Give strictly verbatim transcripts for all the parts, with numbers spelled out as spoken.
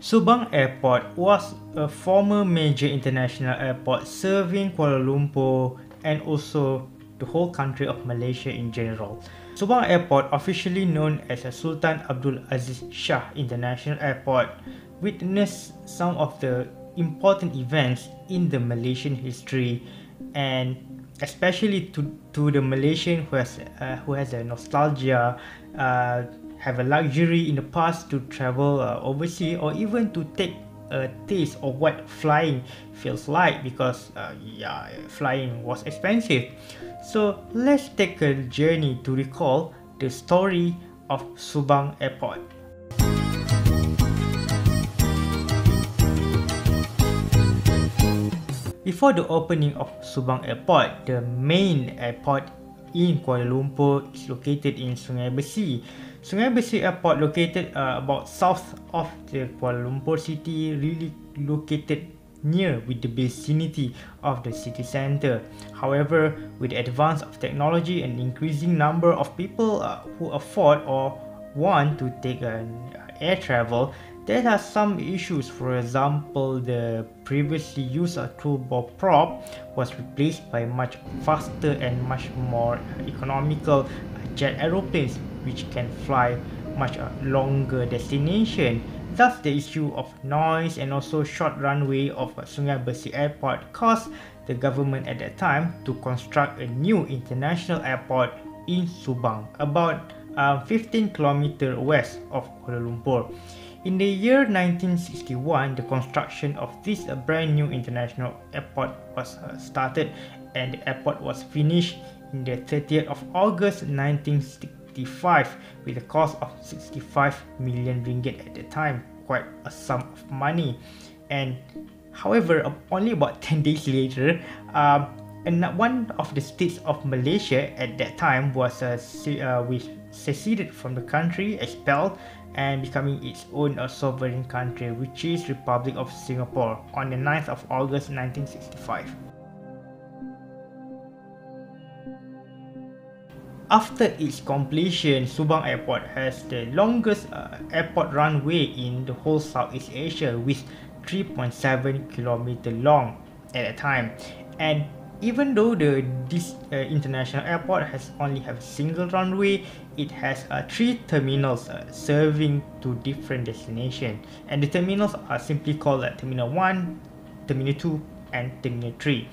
Subang Airport was a former major international airport serving Kuala Lumpur and also the whole country of Malaysia in general. Subang Airport, officially known as Sultan Abdul Aziz Shah International Airport, witnessed some of the important events in the Malaysian history, and especially to, to the Malaysian who has, uh, who has a nostalgia, uh, have a luxury in the past to travel uh, overseas, or even to take a taste of what flying feels like, because uh, yeah, flying was expensive. So let's take a journey to recall the story of Subang Airport. Before the opening of Subang Airport, the main airport in Kuala Lumpur is located in Sungai Besi. Sungai Besi Airport, located uh, about south of the Kuala Lumpur city, really located near with the vicinity of the city centre. However, with the advance of technology and increasing number of people uh, who afford or want to take an air travel, there are some issues. For example, the previously used toolbar prop was replaced by much faster and much more economical jet aeroplanes, which can fly much longer destination. Thus, the issue of noise and also short runway of Sungai Besi Airport caused the government at that time to construct a new international airport in Subang, about uh, fifteen kilometers west of Kuala Lumpur. In the year nineteen sixty-one, the construction of this brand new international airport was started, and the airport was finished in the thirtieth of August nineteen sixty-five with a cost of sixty-five million ringgit at the time, quite a sum of money. And however, only about ten days later, uh, and one of the states of Malaysia at that time was uh, se uh, we seceded from the country, expelled, and becoming its own a sovereign country, which is Republic of Singapore, on the ninth of August nineteen sixty-five. After its completion, Subang Airport has the longest uh, airport runway in the whole Southeast Asia, with three point seven kilometers long at a time. And even though the this uh, international airport has only have a single runway, it has uh, three terminals uh, serving to different destinations, and the terminals are simply called uh, Terminal one, Terminal two and Terminal three.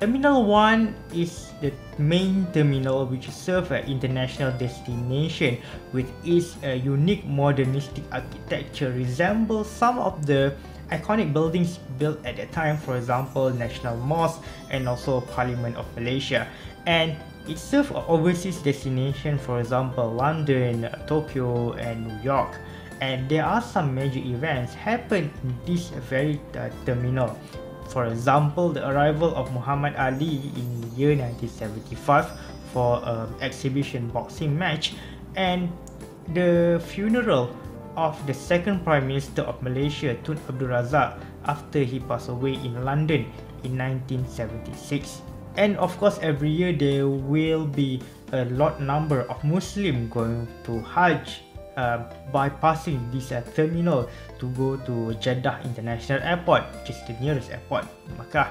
Terminal one is the main terminal which serves an international destination with its uh, unique modernistic architecture, resembles some of the iconic buildings built at that time, for example National Mosque and also Parliament of Malaysia, and it serves overseas destinations, for example London, Tokyo and New York. And there are some major events happen in this very uh, terminal. For example, the arrival of Muhammad Ali in the year nineteen seventy-five for an exhibition boxing match, and the funeral of the second Prime Minister of Malaysia, Tun Abdul Razak, after he passed away in London in nineteen seventy-six. And of course, every year there will be a large number of Muslims going to Hajj, uh, bypassing this uh, terminal to go to Jeddah International Airport, which is the nearest airport, Makkah.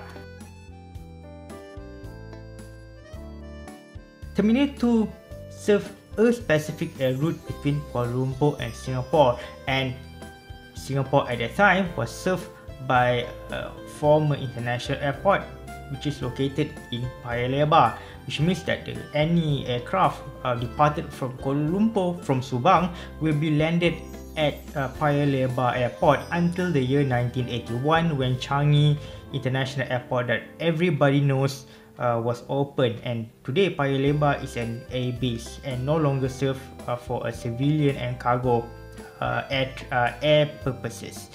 Terminal two serves a specific air route between Kuala Lumpur and Singapore, and Singapore at that time was served by a former international airport which is located in Paya Lebar, which means that any aircraft uh, departed from Kuala Lumpur from Subang will be landed at uh, Paya Lebar Airport until the year nineteen eighty-one, when Changi International Airport, that everybody knows, Uh, was opened, and today Paya Lebar is an air base and no longer serves uh, for a civilian and cargo uh, air, uh, air purposes.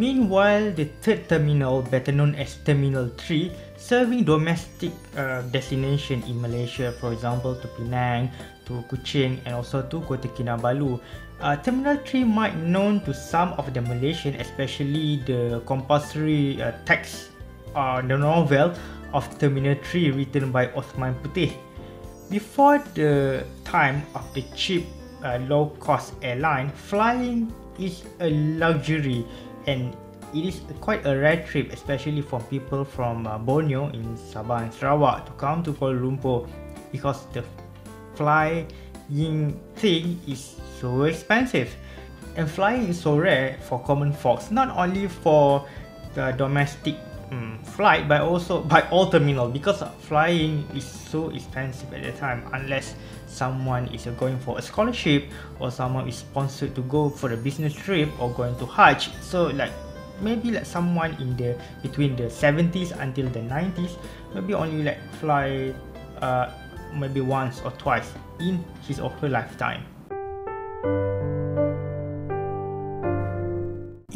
Meanwhile, the third terminal, better known as Terminal three, serving domestic uh, destination in Malaysia, for example to Penang, to Kuching and also to Kota Kinabalu. Uh, Terminal three might be known to some of the Malaysian, especially the compulsory uh, text or uh, the novel of Terminal three written by Othman Putih. Before the time of the cheap uh, low-cost airline, flying is a luxury, and it is quite a rare trip, especially for people from uh, Borneo in Sabah and Sarawak to come to Kuala Lumpur, because the flying thing is so expensive. And flying is so rare for common folks, not only for the domestic um, flight but also by all terminals, because flying is so expensive at the time, unless someone is going for a scholarship or someone is sponsored to go for a business trip or going to Hajj. So like maybe like someone in the between the seventies until the nineties, maybe only like fly uh, maybe once or twice in his or her lifetime.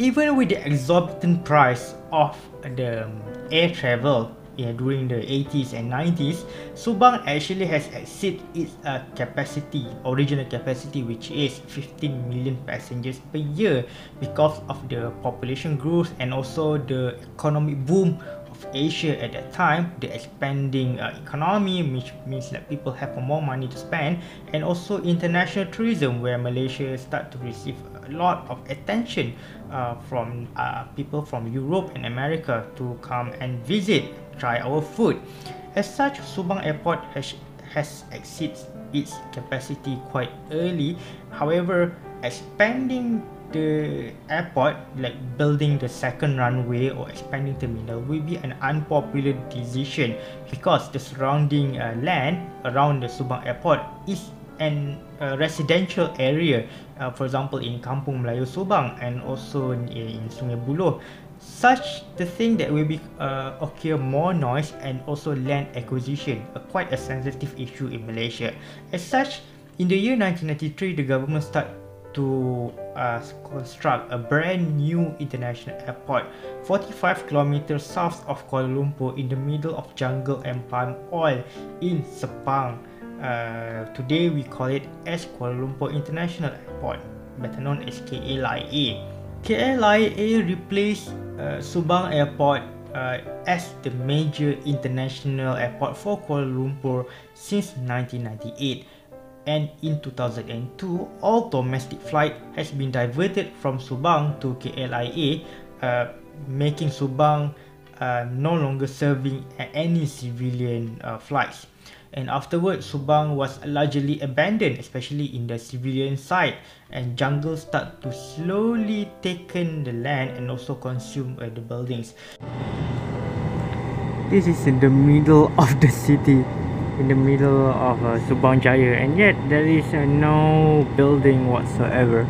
Even with the exorbitant price of the air travel yeah, during the eighties and nineties, Subang actually has exceeded its uh, capacity, original capacity, which is fifteen million passengers per year, because of the population growth and also the economic boom of Asia at that time, the expanding uh, economy, which means that people have more money to spend, and also international tourism, where Malaysia start to receive a lot of attention uh, from uh, people from Europe and America to come and visit, try our food. As such, Subang Airport has, has exceeded its capacity quite early. However, expanding the airport, like building the second runway or expanding terminal, will be an unpopular decision, because the surrounding uh, land around the Subang Airport is an uh, residential area, uh, for example in Kampung Melayu Subang and also in, in Sungai Buloh. Such the thing that will be uh, occur more noise and also land acquisition, a quite a sensitive issue in Malaysia. As such, in the year nineteen ninety-three, the government start to uh, construct a brand new international airport forty-five kilometers south of Kuala Lumpur, in the middle of jungle and palm oil in Sepang. Uh, today we call it as Kuala Lumpur International Airport, better known as K L I A. K L I A replaced uh, Subang Airport uh, as the major international airport for Kuala Lumpur since nineteen ninety-eight, and in two thousand two, all domestic flight has been diverted from Subang to K L I A, uh, making Subang uh, no longer serving any civilian uh, flights. And afterwards, Subang was largely abandoned, especially in the civilian side, and jungle start to slowly taken the land and also consume uh, the buildings. This is in the middle of the city, in the middle of uh, Subang Jaya, and yet there is uh, no building whatsoever.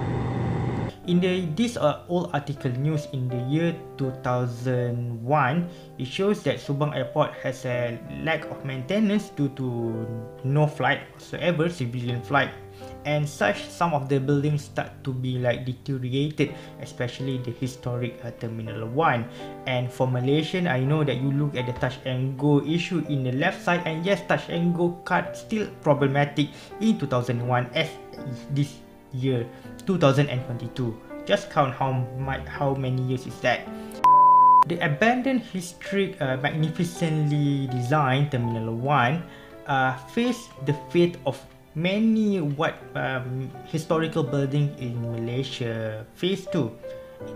In the, this uh, old article news in the year two thousand one, it shows that Subang Airport has a lack of maintenance due to no flight whatsoever, civilian flight, and such some of the buildings start to be like deteriorated, especially the historic uh, Terminal one. And for Malaysian, I know that you look at the touch and go issue in the left side, and yes, touch and go card still problematic in two thousand one as this year two thousand twenty-two. Just count how much, how many years is that. The abandoned historic uh, magnificently designed Terminal one uh, faced the fate of many what um, historical building in Malaysia phase two,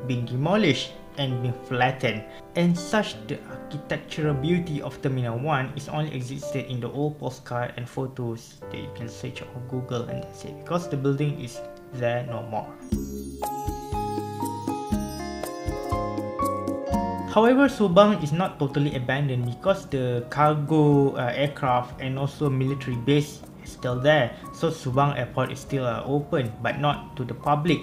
being demolished and being flattened, and such the architectural beauty of Terminal one is only existed in the old postcard and photos that you can search on Google, and that's it, because the building is there no more. However, Subang is not totally abandoned, because the cargo uh, aircraft and also military base is still there, so Subang Airport is still uh, open, but not to the public.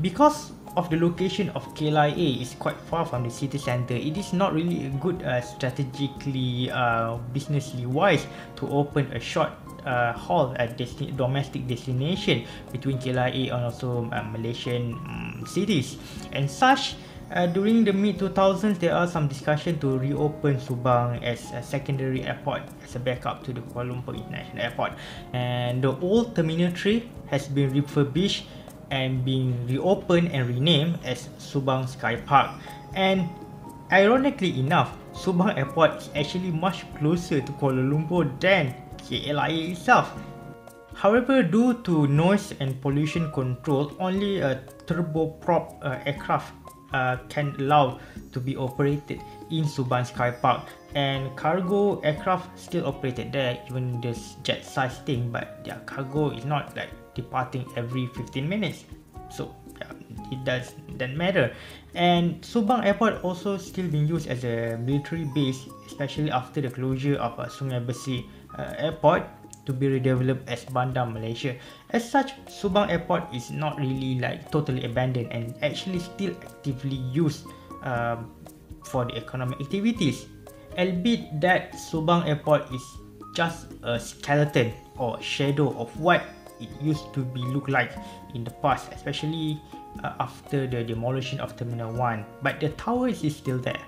Because of the location of K L I A is quite far from the city center, it is not really a good uh, strategically uh, businessly wise to open a short uh, haul at desti domestic destination between K L I A and also uh, Malaysian um, cities. And such uh, during the mid two thousands, there are some discussion to reopen Subang as a secondary airport, as a backup to the Kuala Lumpur International Airport, and the old Terminal three has been refurbished and being reopened and renamed as Subang Sky Park. And ironically enough, Subang Airport is actually much closer to Kuala Lumpur than K L I A itself. However, due to noise and pollution control, only a turboprop uh, aircraft uh, can allow to be operated in Subang Sky Park, and cargo aircraft still operated there. Even this jet size thing, but their cargo is not like departing every fifteen minutes, so yeah, it does that matter. And Subang Airport also still being used as a military base, especially after the closure of uh, Sungai Besi uh, Airport to be redeveloped as Bandar Malaysia. As such, Subang Airport is not really like totally abandoned and actually still actively used uh, for the economic activities, albeit that Subang Airport is just a skeleton or shadow of what it used to be look like in the past, especially uh, after the demolition of Terminal one, but the tower is still there.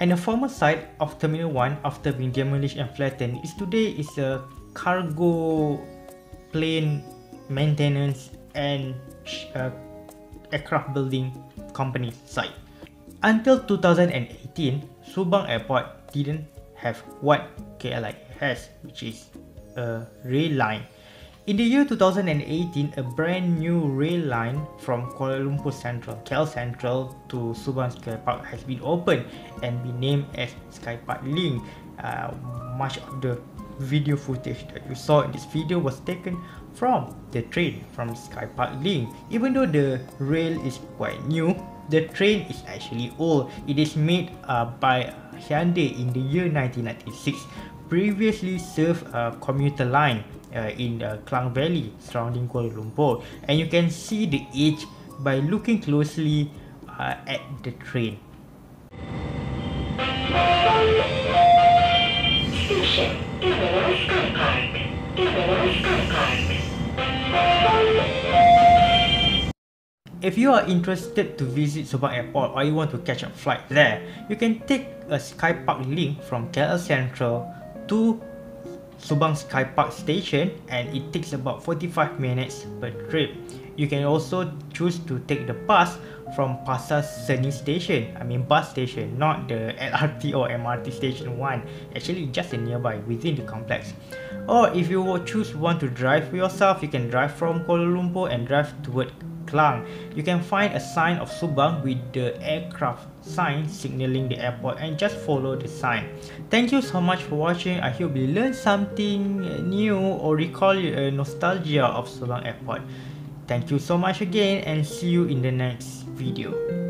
And the former site of Terminal one, after being demolished and flattened, is today is a cargo plane maintenance and uh, aircraft building company site. Until two thousand eighteen, Subang Airport didn't have what K L I A has, which is a rail line. In the year two thousand eighteen, a brand new rail line from Kuala Lumpur Central, K L Sentral, to Subang SkyPark has been opened and been named as SkyPark Link. Uh, much of the video footage that you saw in this video was taken from the train from SkyPark Link. Even though the rail is quite new, the train is actually old. It is made uh, by Hyundai in the year nineteen ninety-six, previously served a commuter line uh, in the Klang Valley surrounding Kuala Lumpur, and you can see the age by looking closely uh, at the train. Station. If you are interested to visit Subang Airport or you want to catch a flight there, you can take a SkyPark Link from K L Sentral to Subang SkyPark Station, and it takes about forty-five minutes per trip. You can also choose to take the bus from Pasar Seni Station, I mean bus station, not the L R T or M R T station one, actually just nearby within the complex. Or if you choose want to drive for yourself, you can drive from Kuala Lumpur and drive toward Klang. You can find a sign of Subang with the aircraft sign signaling the airport, and just follow the sign. Thank you so much for watching. I hope you learned something new or recall your nostalgia of Subang Airport. Thank you so much again, and see you in the next video.